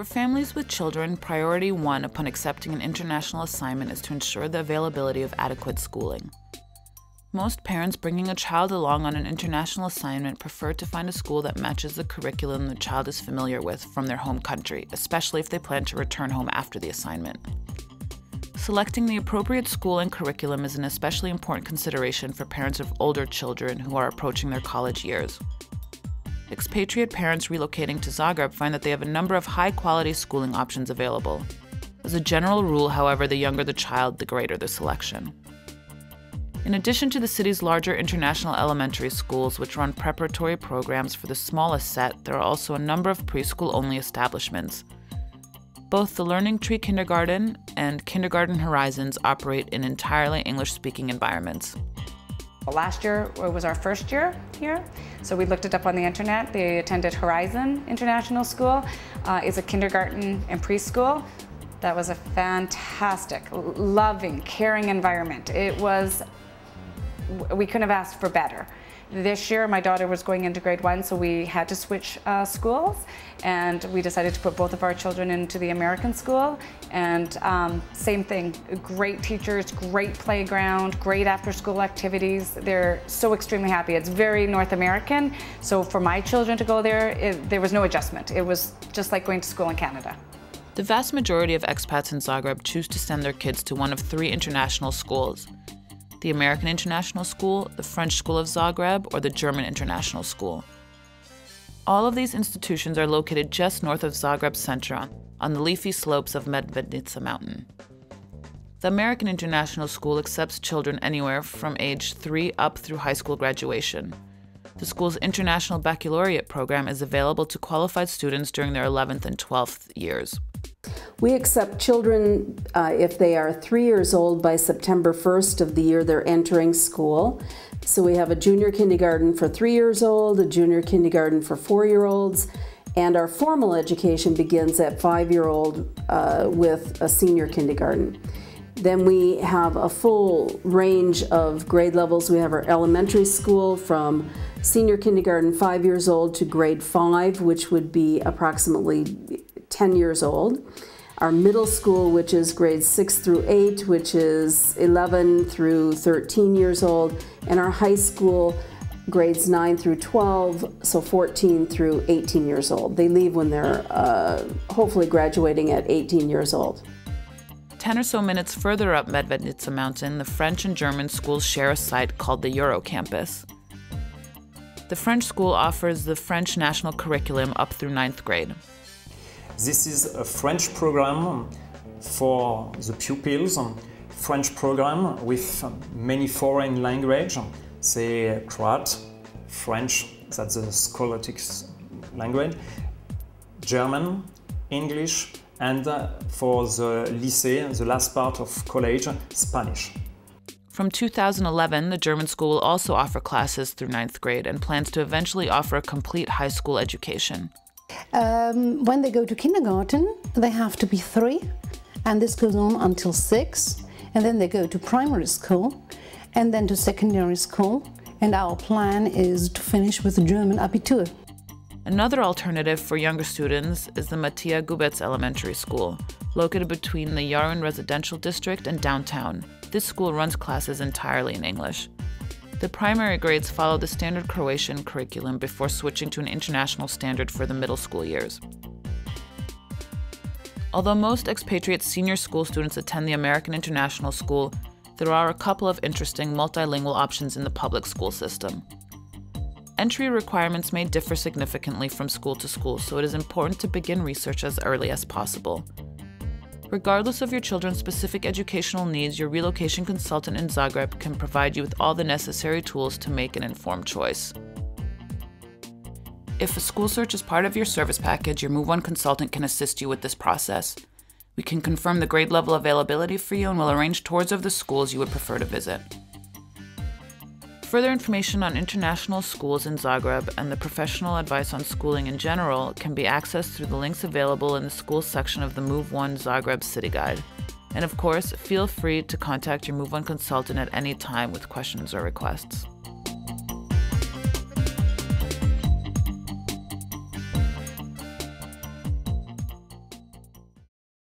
For families with children, priority one upon accepting an international assignment is to ensure the availability of adequate schooling. Most parents bringing a child along on an international assignment prefer to find a school that matches the curriculum the child is familiar with from their home country, especially if they plan to return home after the assignment. Selecting the appropriate school and curriculum is an especially important consideration for parents of older children who are approaching their college years. Expatriate parents relocating to Zagreb find that they have a number of high-quality schooling options available. As a general rule, however, the younger the child, the greater the selection. In addition to the city's larger international elementary schools, which run preparatory programs for the smallest set, there are also a number of preschool-only establishments. Both the Learning Tree Kindergarten and Kindergarten Horizons operate in entirely English-speaking environments. Last year was our first year here, so we looked it up on the internet. They attended Horizon International School. It's a kindergarten and preschool. That was a fantastic, loving, caring environment. We couldn't have asked for better. This year, my daughter was going into grade 1, so we had to switch schools, and we decided to put both of our children into the American school. And same thing, great teachers, great playground, great after-school activities. They're so extremely happy. It's very North American, so for my children to go there, there was no adjustment. It was just like going to school in Canada. The vast majority of expats in Zagreb choose to send their kids to one of three international schools: the American International School, the French School of Zagreb, or the German International School. All of these institutions are located just north of Zagreb Centar, on the leafy slopes of Medvednica Mountain. The American International School accepts children anywhere from age 3 up through high school graduation. The school's International Baccalaureate program is available to qualified students during their 11th and 12th years. We accept children if they are 3 years old by September 1st of the year they're entering school. So we have a junior kindergarten for 3 years old, a junior kindergarten for 4-year-olds, and our formal education begins at 5-year-old with a senior kindergarten. Then we have a full range of grade levels. We have our elementary school from senior kindergarten 5 years old to grade 5, which would be approximately 10 years old. Our middle school, which is grades 6 through 8, which is 11 through 13 years old, and our high school, grades 9 through 12, so 14 through 18 years old. They leave when they're hopefully graduating at 18 years old. 10 or so minutes further up Medvednica Mountain, the French and German schools share a site called the Euro Campus. The French school offers the French national curriculum up through 9th grade. This is a French program for the pupils, French program with many foreign languages, say Croat, French, that's the scholastic language, German, English, and for the lycée, the last part of college, Spanish. From 2011, the German school will also offer classes through 9th grade and plans to eventually offer a complete high school education. When they go to kindergarten, they have to be 3, and this goes on until 6, and then they go to primary school, and then to secondary school, and our plan is to finish with German Abitur. Another alternative for younger students is the Matija Gubec Elementary School, located between the Yarun residential district and downtown. This school runs classes entirely in English. The primary grades follow the standard Croatian curriculum before switching to an international standard for the middle school years. Although most expatriate senior school students attend the American International School, there are a couple of interesting multilingual options in the public school system. Entry requirements may differ significantly from school to school, so it is important to begin research as early as possible. Regardless of your children's specific educational needs, your relocation consultant in Zagreb can provide you with all the necessary tools to make an informed choice. If a school search is part of your service package, your Move On consultant can assist you with this process. We can confirm the grade level availability for you and will arrange tours of the schools you would prefer to visit. Further information on international schools in Zagreb and the professional advice on schooling in general can be accessed through the links available in the schools section of the Move On Zagreb City Guide. And of course, feel free to contact your Move On consultant at any time with questions or requests.